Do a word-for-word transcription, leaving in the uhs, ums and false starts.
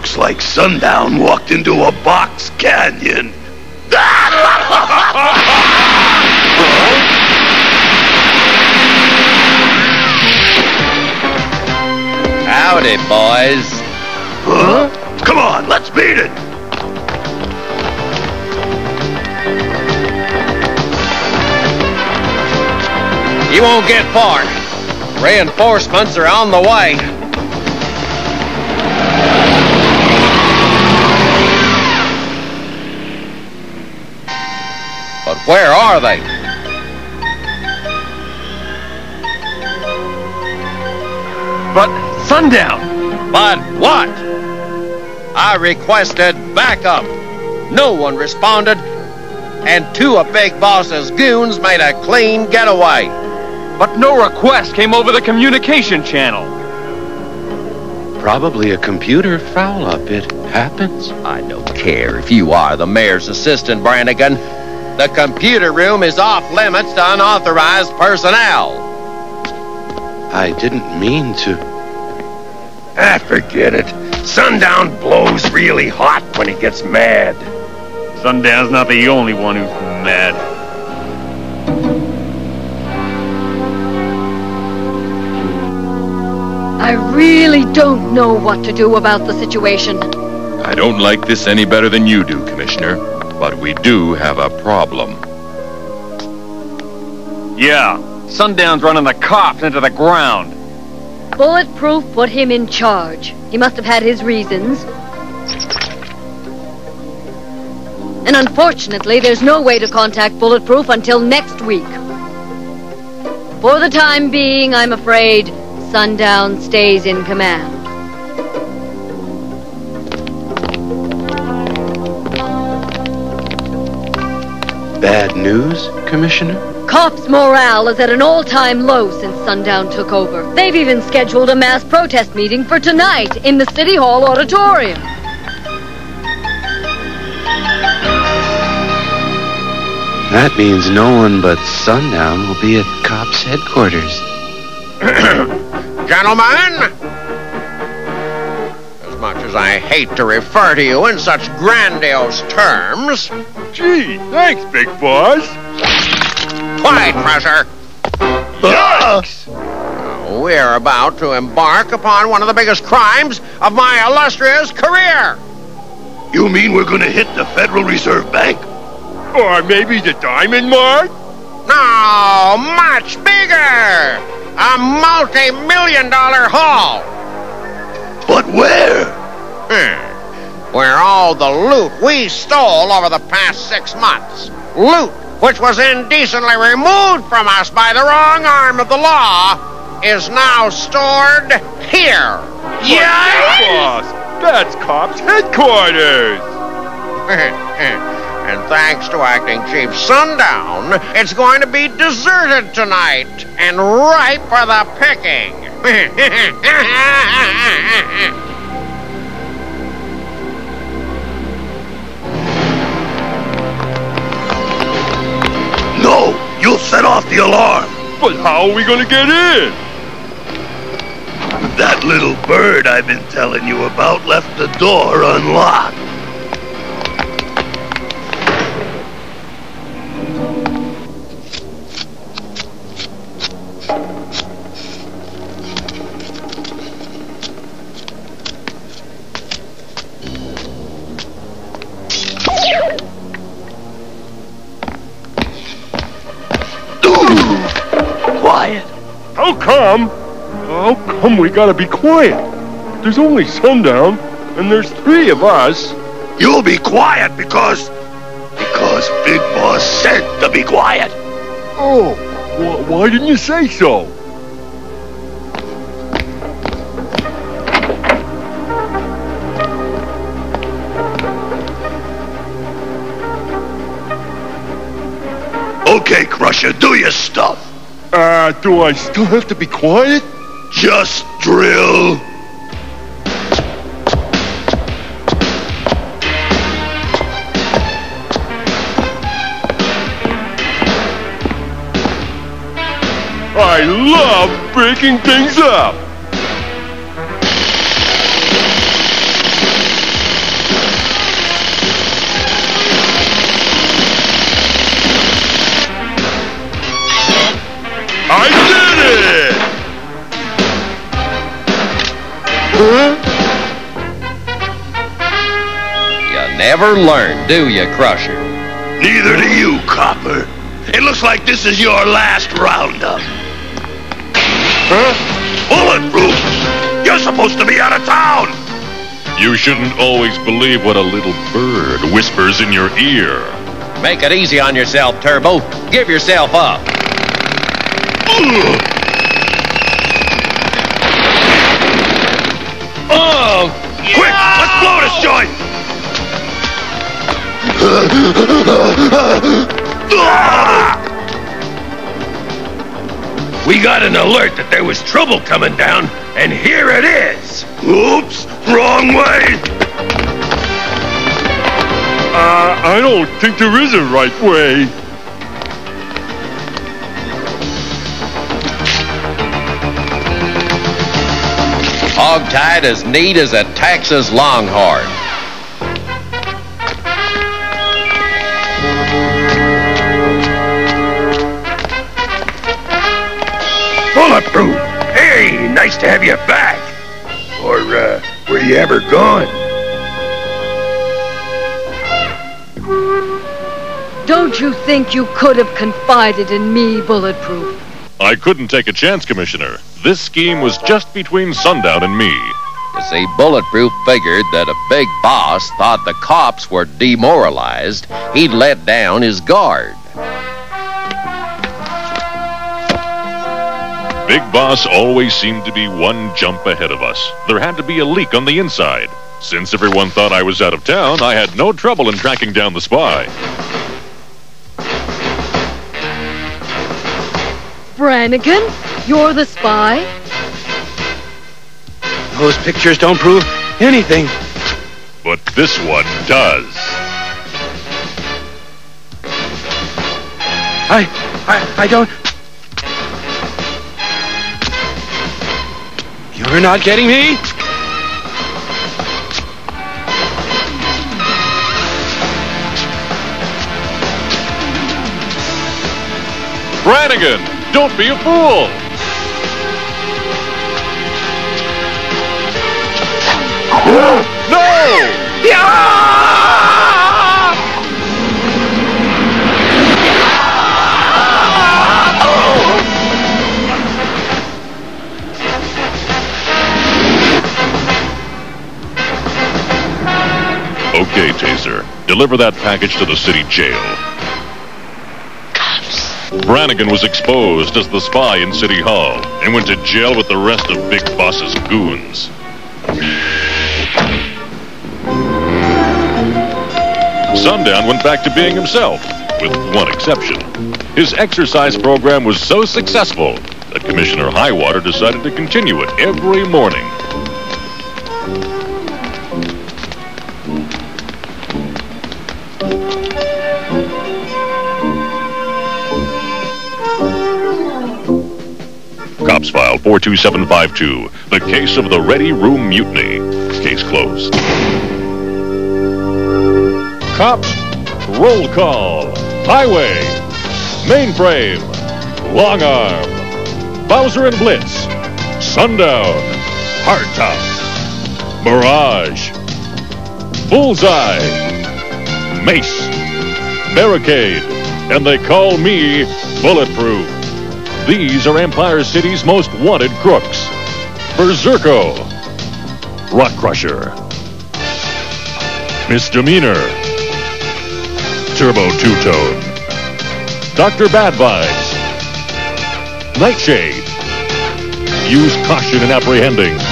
Looks like Sundown walked into a box canyon. Howdy, boys. Huh? Come on, let's beat it. You won't get far. Reinforcements are on the way. But where are they? But Sundown! But what? I requested backup. No one responded, and two of Big Boss's goons made a clean getaway. But no request came over the communication channel. Probably a computer foul-up. It happens. I don't care if you are the mayor's assistant, Brannigan. The computer room is off-limits to unauthorized personnel. I didn't mean to. Ah, forget it. Sundown blows really hot when he gets mad. Sundown's not the only one who's mad. I really don't know what to do about the situation. I don't like this any better than you do, Commissioner. But we do have a problem. Yeah, Sundown's running the cops into the ground. Bulletproof put him in charge. He must have had his reasons. And unfortunately, there's no way to contact Bulletproof until next week. For the time being, I'm afraid, Sundown stays in command. Bad news, Commissioner? Cops' morale is at an all-time low since Sundown took over. They've even scheduled a mass protest meeting for tonight in the City Hall auditorium. That means no one but Sundown will be at cops' headquarters. Gentlemen! As much as I hate to refer to you in such grandiose terms... Gee, thanks, Big Boss. Quiet, Crusher. Yikes! Uh, we're about to embark upon one of the biggest crimes of my illustrious career. You mean we're going to hit the Federal Reserve Bank? Or maybe the Diamond Mart? No, much bigger. A multi-million dollar haul. But where? Hmm. Where all the loot we stole over the past six months. Loot, which was indecently removed from us by the wrong arm of the law, is now stored here. Yeah, boss! That's cops' headquarters! And thanks to Acting Chief Sundown, it's going to be deserted tonight and ripe for the picking. No! You'll set off the alarm! But how are we gonna get in? That little bird I've been telling you about left the door unlocked. How come? How come we gotta be quiet? There's only Sundown, and there's three of us. You'll be quiet because... because Big Boss said to be quiet. Oh, wh why didn't you say so? Okay, Crusher, do your stuff. Uh, do I still have to be quiet? Just drill. I love breaking things up. You never learn, do you, Crusher? Neither do you, Copper. It looks like this is your last roundup. Huh? Bulletproof! You're supposed to be out of town! You shouldn't always believe what a little bird whispers in your ear. Make it easy on yourself, Turbo. Give yourself up. Ugh. We got an alert that there was trouble coming down, and here it is! Oops! Wrong way! Uh, I don't think there is a right way. Hogtied as neat as a Texas longhorn. Bulletproof! Hey, nice to have you back! Or, uh, were you ever gone? Don't you think you could have confided in me, Bulletproof? I couldn't take a chance, Commissioner. This scheme was just between Sundown and me. You see, Bulletproof figured that a big boss thought the cops were demoralized. He'd let down his guard. Big Boss always seemed to be one jump ahead of us. There had to be a leak on the inside. Since everyone thought I was out of town, I had no trouble in tracking down the spy. Brannigan, you're the spy? Those pictures don't prove anything. But this one does. I... I... I don't... You're not getting me? Brannigan, don't be a fool! No! Yeah! Okay, Taser. Deliver that package to the city jail. Cops. Brannigan was exposed as the spy in City Hall and went to jail with the rest of Big Boss's goons. Sundown went back to being himself, with one exception. His exercise program was so successful that Commissioner Highwater decided to continue it every morning. Cops File four two seven five two, the case of the Ready Room Mutiny. Case closed. Cops, roll call, highway, mainframe, long arm, Bowser and Blitz, Sundown, Hardtop, Mirage, Bullseye, Mace, Barricade, and they call me Bulletproof. These are Empire City's most wanted crooks. Berserko, Rock Crusher, Misdemeanor, Turbo Two-Tone, Doctor Bad Vibes, Nightshade. Use caution in apprehending.